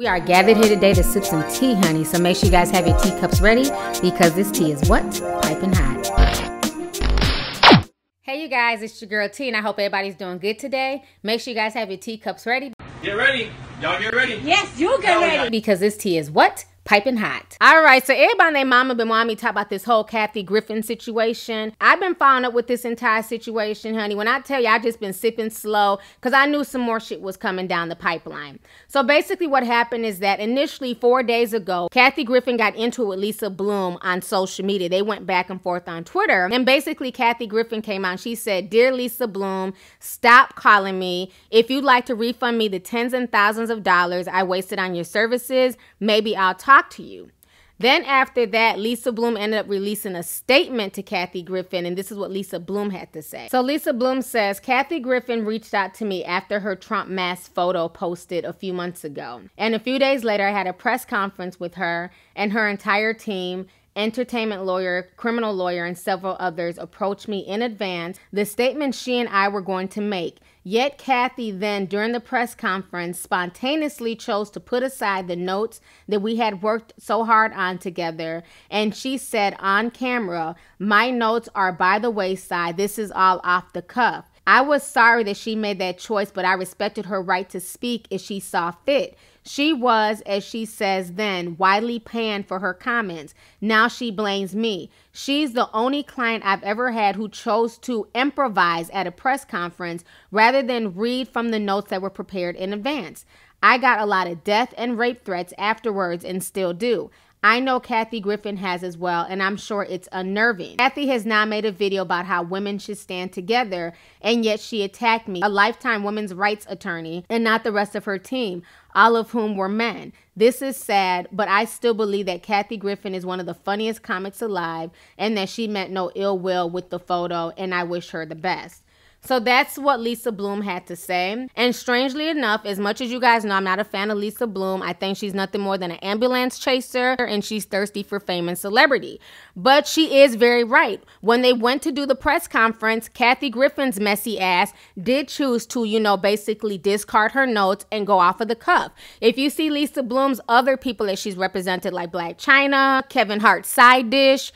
We are gathered here today to sip some tea, honey, so make sure you guys have your teacups ready because this tea is what? Piping hot. Hey, you guys, it's your girl T, and I hope everybody's doing good today. Make sure you guys have your teacups ready. Get ready. Y'all get ready. Yes, you get ready. Because this tea is what? Piping hot. All right, so everybody and their mama been wanting me to talk about this whole Kathy Griffin situation. I've been following up with this entire situation, honey. When I tell you, I just been sipping slow because I knew some more shit was coming down the pipeline. So basically what happened is that initially 4 days ago, Kathy Griffin got into it with Lisa Bloom on social media. They went back and forth on Twitter. And basically Kathy Griffin came out and she said, "Dear Lisa Bloom, stop calling me. If you'd like to refund me the tens and thousands of dollars I wasted on your services, maybe I'll talk to you." Then after that, Lisa Bloom ended up releasing a statement to Kathy Griffin, and this is what Lisa Bloom had to say. So Lisa Bloom says, "Kathy Griffin reached out to me after her Trump mask photo posted a few months ago. And a few days later, I had a press conference with her and her entire team. Entertainment lawyer, criminal lawyer, and several others approached me in advance the statement she and I were going to make. Yet Kathy then, during the press conference, spontaneously chose to put aside the notes that we had worked so hard on together. And she said on camera, 'My notes are by the wayside. This is all off the cuff.' I was sorry that she made that choice, but I respected her right to speak if she saw fit. She was, as she says then, widely panned for her comments. Now she blames me. She's the only client I've ever had who chose to improvise at a press conference rather than read from the notes that were prepared in advance. I got a lot of death and rape threats afterwards and still do. I know Kathy Griffin has as well, and I'm sure it's unnerving. Kathy has now made a video about how women should stand together, and yet she attacked me, a lifetime women's rights attorney, and not the rest of her team, all of whom were men. This is sad, but I still believe that Kathy Griffin is one of the funniest comics alive, and that she meant no ill will with the photo, and I wish her the best." So that's what Lisa Bloom had to say. And strangely enough, as much as you guys know, I'm not a fan of Lisa Bloom. I think she's nothing more than an ambulance chaser, and she's thirsty for fame and celebrity. But she is very right. When they went to do the press conference, Kathy Griffin's messy ass did choose to, you know, basically discard her notes and go off of the cuff. If you see Lisa Bloom's other people that she's represented, like Black China, Kevin Hart's side dish,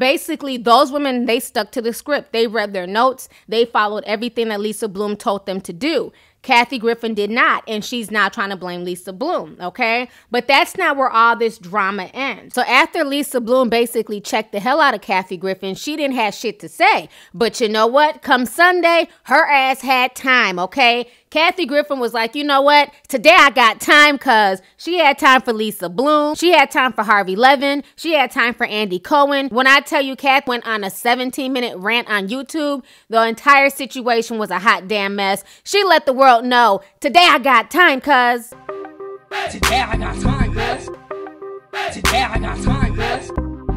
basically those women, they stuck to the script. They read their notes. They followed everything that Lisa Bloom told them to do. Kathy Griffin did not, and she's now trying to blame Lisa Bloom, okay? But that's not where all this drama ends. So after Lisa Bloom basically checked the hell out of Kathy Griffin, she didn't have shit to say. But you know what? Come Sunday, her ass had time, okay? Kathy Griffin was like, you know what? Today I got time, cuz she had time for Lisa Bloom. She had time for Harvey Levin. She had time for Andy Cohen. When I tell you, Kath went on a 17-minute rant on YouTube. The entire situation was a hot damn mess. She let the world know, today I got time, cuz. Today I got time, cuz. Today I got time, cuz.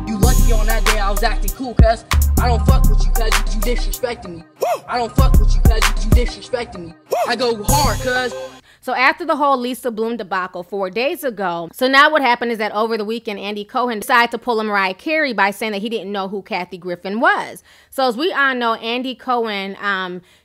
You lucky on that day I was acting cool, cuz. I don't fuck with you, cuz. You disrespecting me. I don't fuck with you, cuz. You disrespecting me. I go hard, cuz. So after the whole Lisa Bloom debacle 4 days ago, so now what happened is that over the weekend, Andy Cohen decided to pull a Mariah Carey by saying that he didn't know who Kathy Griffin was. So as we all know, Andy Cohen,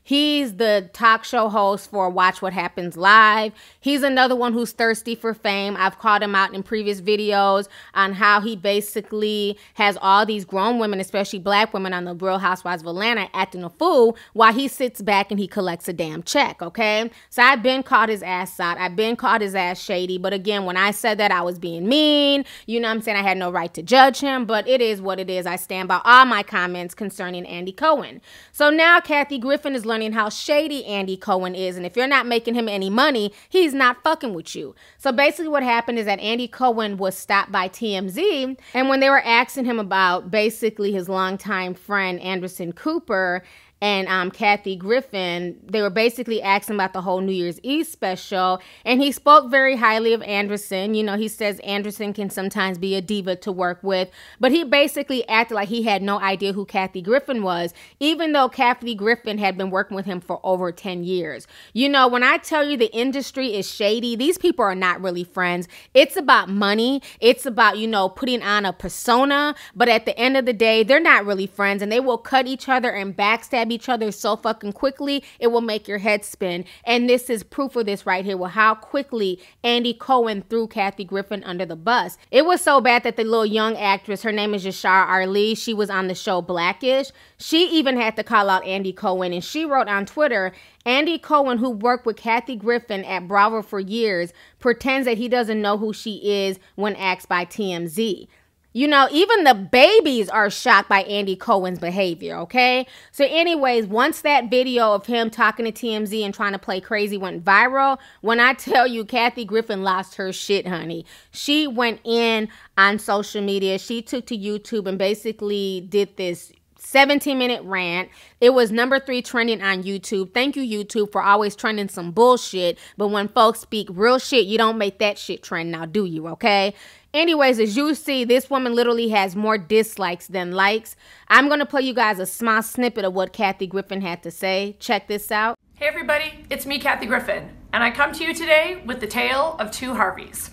he's the talk show host for Watch What Happens Live. He's another one who's thirsty for fame. I've called him out in previous videos on how he basically has all these grown women, especially black women on the Real Housewives of Atlanta, acting a fool while he sits back and he collects a damn check, okay? So I've been called his ass out. I've been called his ass shady. But again, when I said that, I was being mean. You know what I'm saying? I had no right to judge him, but it is what it is. I stand by all my comments concerning Andy Cohen. So now Kathy Griffin is learning how shady Andy Cohen is. And if you're not making him any money, he's not fucking with you. So basically what happened is that Andy Cohen was stopped by TMZ. And when they were asking him about basically his longtime friend, Anderson Cooper, and Kathy Griffin, they were basically asking about the whole New Year's Eve special, and he spoke very highly of Anderson. You know, he says Anderson can sometimes be a diva to work with, but he basically acted like he had no idea who Kathy Griffin was, even though Kathy Griffin had been working with him for over 10 years. You know, when I tell you the industry is shady, these people are not really friends. It's about money. It's about, you know, putting on a persona, but at the end of the day, they're not really friends, and they will cut each other and backstab stab each other so fucking quickly, it will make your head spin. And this is proof of this right here with how quickly Andy Cohen threw Kathy Griffin under the bus. It was so bad that the little young actress, her name is Yashar Ali, she was on the show Blackish. She even had to call out Andy Cohen, and she wrote on Twitter, Andy Cohen, who worked with Kathy Griffin at Bravo for years, pretends that he doesn't know who she is when asked by TMZ. You know, even the babies are shocked by Andy Cohen's behavior, okay? So anyways, once that video of him talking to TMZ and trying to play crazy went viral, when I tell you Kathy Griffin lost her shit, honey. She went in on social media. She took to YouTube and basically did this 17-minute rant. It was #3 trending on YouTube. Thank you, YouTube, for always trending some bullshit. But when folks speak real shit, you don't make that shit trend now, do you, okay? Anyways, as you see, this woman literally has more dislikes than likes. I'm going to play you guys a small snippet of what Kathy Griffin had to say. Check this out. Hey, everybody. It's me, Kathy Griffin, and I come to you today with the tale of two Harveys.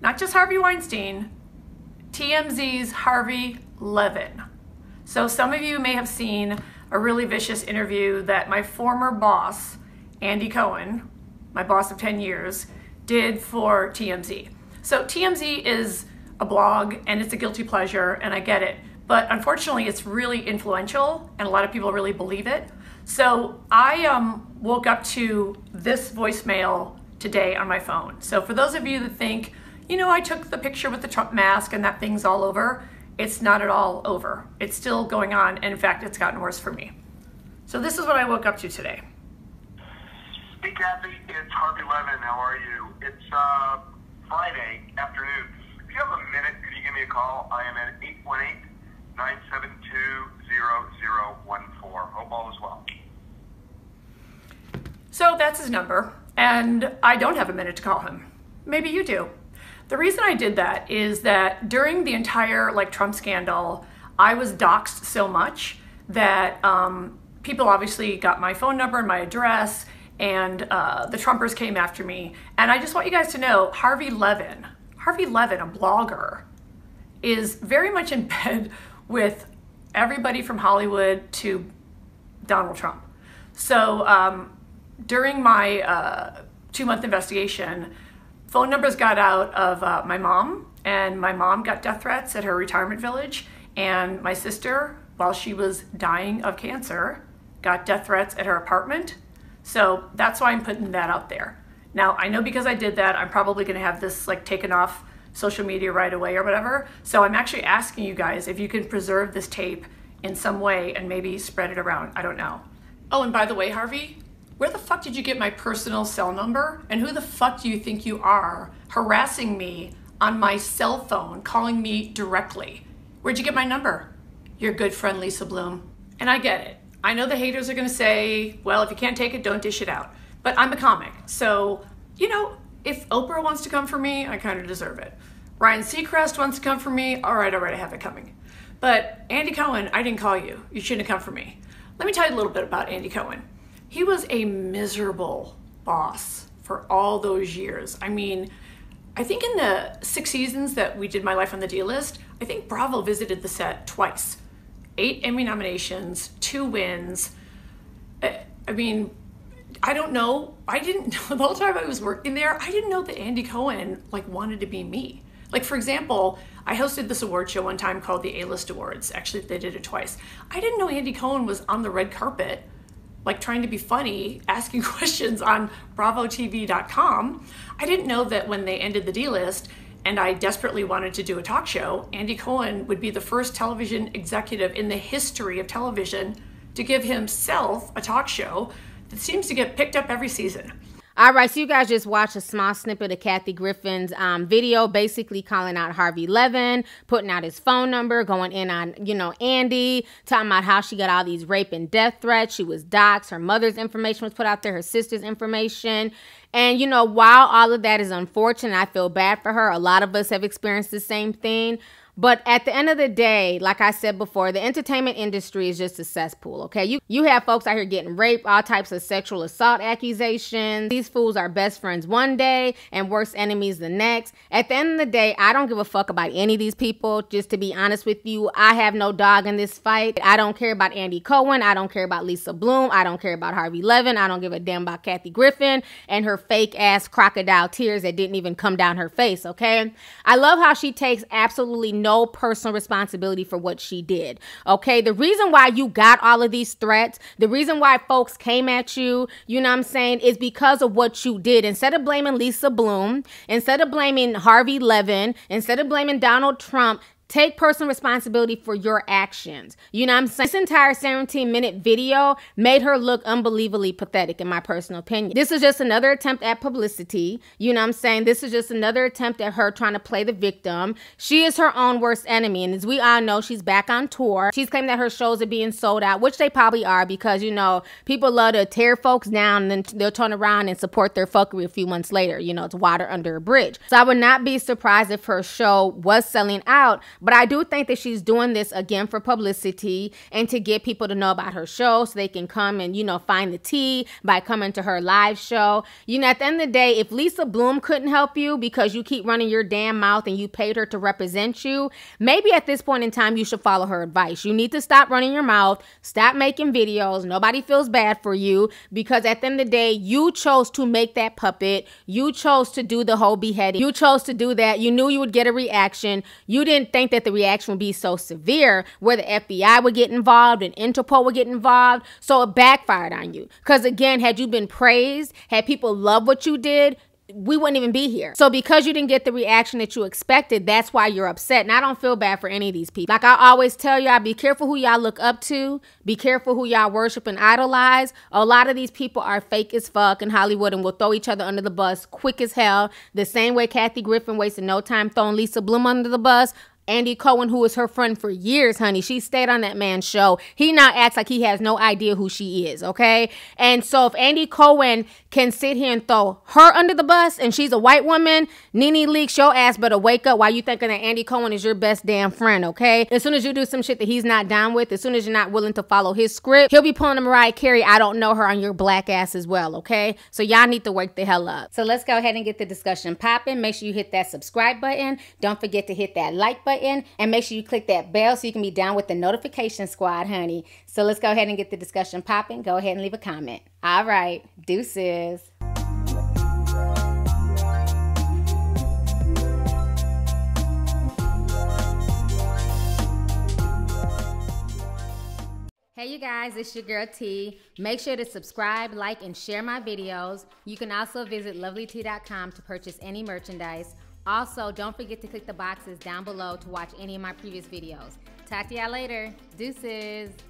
Not just Harvey Weinstein, TMZ's Harvey Levin. So some of you may have seen a really vicious interview that my former boss, Andy Cohen, my boss of 10 years, did for TMZ. So TMZ is a blog and it's a guilty pleasure, and I get it, but unfortunately it's really influential and a lot of people really believe it. So I woke up to this voicemail today on my phone. So for those of you that think, you know, I took the picture with the Trump mask and that thing's all over, it's not at all over. It's still going on, and in fact, it's gotten worse for me. So this is what I woke up to today. Hey Kathy, it's Harvey Levin, how are you? It's Friday afternoon. If you have a minute, could you give me a call? I am at 818-972-0014. Hope all is well. So that's his number, and I don't have a minute to call him. Maybe you do. The reason I did that is that during the entire Trump scandal, I was doxxed so much that people obviously got my phone number and my address, and the Trumpers came after me. And I just want you guys to know, Harvey Levin, a blogger, is very much in bed with everybody from Hollywood to Donald Trump. So during my 2-month investigation, phone numbers got out of my mom, and my mom got death threats at her retirement village, and my sister, while she was dying of cancer, got death threats at her apartment. So that's why I'm putting that out there. Now, I know because I did that, I'm probably gonna have this taken off social media right away or whatever. So I'm actually asking you guys if you can preserve this tape in some way and maybe spread it around, I don't know. Oh, and by the way, Harvey, where the fuck did you get my personal cell number? And who the fuck do you think you are harassing me on my cell phone, calling me directly? Where'd you get my number? Your good friend, Lisa Bloom. And I get it. I know the haters are gonna say, well, if you can't take it, don't dish it out. But I'm a comic, so, you know, if Oprah wants to come for me, I kind of deserve it. Ryan Seacrest wants to come for me, all right, I have it coming. But Andy Cohen, I didn't call you. You shouldn't have come for me. Let me tell you a little bit about Andy Cohen. He was a miserable boss for all those years. I mean, I think in the 6 seasons that we did My Life on the D-List, I think Bravo visited the set twice. 8 Emmy nominations, 2 wins. I mean, I don't know. I didn't know the whole time I was working there, I didn't know that Andy Cohen wanted to be me. For example, I hosted this award show one time called the A-List Awards. Actually, they did it twice. I didn't know Andy Cohen was on the red carpet trying to be funny, asking questions on BravoTV.com. I didn't know that when they ended the D-List and I desperately wanted to do a talk show, Andy Cohen would be the first television executive in the history of television to give himself a talk show that seems to get picked up every season. All right, so you guys just watched a small snippet of Kathy Griffin's video, basically calling out Harvey Levin, putting out his phone number, going in on, you know, Andy, talking about how she got all these rape and death threats. She was doxxed. Her mother's information was put out there, her sister's information. And, you know, while all of that is unfortunate, I feel bad for her. A lot of us have experienced the same thing. But at the end of the day, like I said before, the entertainment industry is just a cesspool, okay? You have folks out here getting raped, all types of sexual assault accusations. These fools are best friends one day and worst enemies the next. At the end of the day, I don't give a fuck about any of these people, just to be honest with you. I have no dog in this fight. I don't care about Andy Cohen. I don't care about Lisa Bloom. I don't care about Harvey Levin. I don't give a damn about Kathy Griffin and her fake-ass crocodile tears that didn't even come down her face, okay? I love how she takes absolutely no personal responsibility for what she did, okay? The reason why you got all of these threats, the reason why folks came at you, you know what I'm saying, is because of what you did. Instead of blaming Lisa Bloom, instead of blaming Harvey Levin, instead of blaming Donald Trump, take personal responsibility for your actions. You know what I'm saying? This entire 17-minute video made her look unbelievably pathetic, in my personal opinion. This is just another attempt at publicity. You know what I'm saying? This is just another attempt at her trying to play the victim. She is her own worst enemy. And as we all know, she's back on tour. She's claimed that her shows are being sold out, which they probably are, because, you know, people love to tear folks down and then they'll turn around and support their fuckery a few months later. You know, it's water under a bridge. So I would not be surprised if her show was selling out. But I do think that she's doing this, again, for publicity and to get people to know about her show so they can come and, you know, find the tea by coming to her live show. You know, at the end of the day, if Lisa Bloom couldn't help you because you keep running your damn mouth and you paid her to represent you, maybe at this point in time, you should follow her advice. You need to stop running your mouth, stop making videos. Nobody feels bad for you, because at the end of the day, you chose to make that puppet. You chose to do the whole beheading. You chose to do that. You knew you would get a reaction. You didn't think that the reaction would be so severe where the FBI would get involved and Interpol would get involved. So it backfired on you. Because again, had you been praised, had people loved what you did, we wouldn't even be here. So because you didn't get the reaction that you expected, that's why you're upset. And I don't feel bad for any of these people. Like I always tell y'all, be careful who y'all look up to. Be careful who y'all worship and idolize. A lot of these people are fake as fuck in Hollywood and will throw each other under the bus quick as hell. The same way Kathy Griffin wasted no time throwing Lisa Bloom under the bus. Andy Cohen, who was her friend for years, honey, she stayed on that man's show. He now acts like he has no idea who she is, okay? And so if Andy Cohen can sit here and throw her under the bus and she's a white woman, NeNe Leakes, your ass better wake up. While you thinking that Andy Cohen is your best damn friend, okay? As soon as you do some shit that he's not down with, as soon as you're not willing to follow his script, he'll be pulling a Mariah Carey, I don't know her, on your black ass as well, okay? So y'all need to wake the hell up. So let's go ahead and get the discussion popping. Make sure you hit that subscribe button. Don't forget to hit that like button. And make sure you click that bell so you can be down with the notification squad, honey. So let's go ahead and get the discussion popping. Go ahead and leave a comment. All right, deuces. Hey you guys, it's your girl T. Make sure to subscribe, like, and share my videos. You can also visit lovelyti.com to purchase any merchandise. Also, don't forget to click the boxes down below to watch any of my previous videos. Talk to y'all later. Deuces.